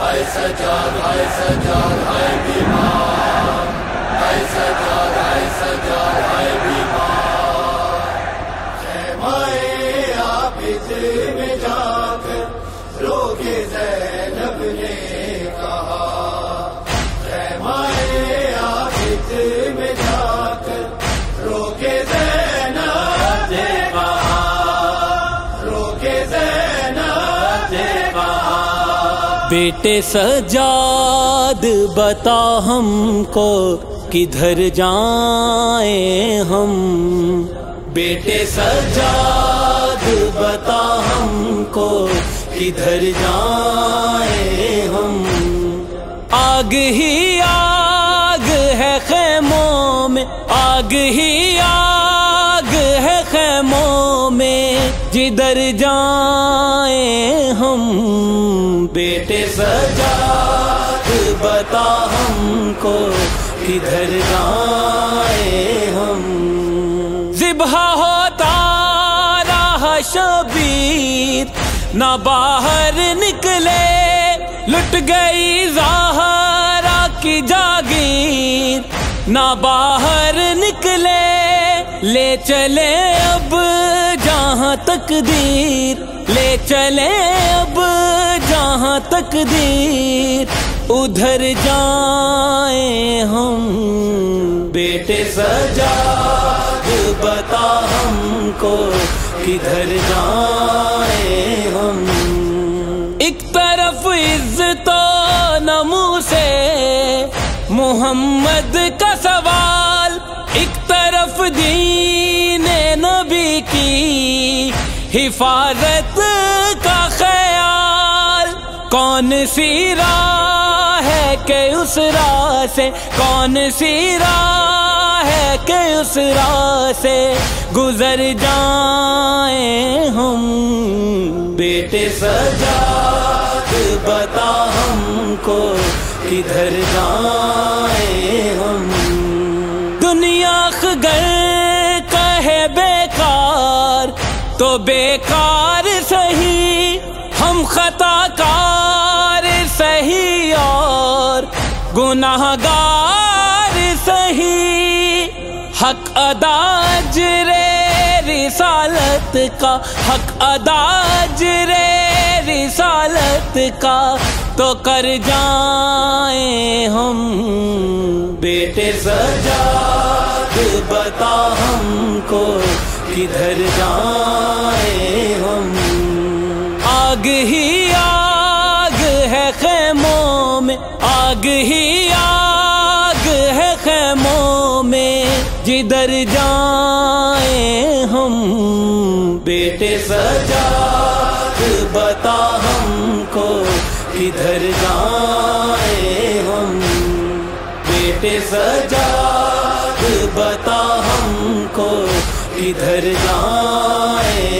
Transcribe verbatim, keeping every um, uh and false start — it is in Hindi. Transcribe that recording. हाय सज्जाद हाय सज्जाद हाय बीमार, हाय सज्जाद हाय सज्जाद हाय बीमार। खेमाए आबिद में जाकर रोके ज़ैनब ने कहा, खेमाए आबिद में जाकर रोके ज़ैनब ने कहा, रोके ज़ैनब ने कहा। बेटे सज्जाद बता हमको किधर जाएं हम, बेटे सज्जाद बता हमको किधर जाएं हम। आग ही आग है खैमों में, आग ही आग है खैमों में, जिधर जाएं हम। बेटे सज्जाद बता हमको किधर जाएं हम। ज़िब्हा होता रहा शबीर ना बाहर निकले, लुट गई ज़हरा की जागीर ना बाहर निकले, ले चले अब जहाँ तकदीर, ले चले अब जहाँ तकदीर, उधर जाएं हम। बेटे सज्जाद बता हमको किधर जाएं हम। एक तरफ इज्जत और नमू से मोहम्मद का सवाल, एक तरफ दीने नबी की हिफाजत का ख्याल। कौन सी राह है के उस राह से, कौन सी राह है के उस राह से गुजर जाएं हम। बेटे सज्जाद बता हमको किधर जाएं हम। दुनिया अगर कहे बेकार तो बेकार सही, हम खताकार सही और गुनाहगार सही। हक अदा अज्रे रिसालत का, हक अदा अज्रे रिसालत का, तो कर जाएं हम। बेटे सज्जाद बता हमको किधर जाएं हम। आग ही आग है खैमों में, आग ही आग है खैमों में, जिधर जाएं हम। बेटे सज्जाद बता हमको किधर जाएं हम। बेटे सज्जाद बता हमको किधर जाएं।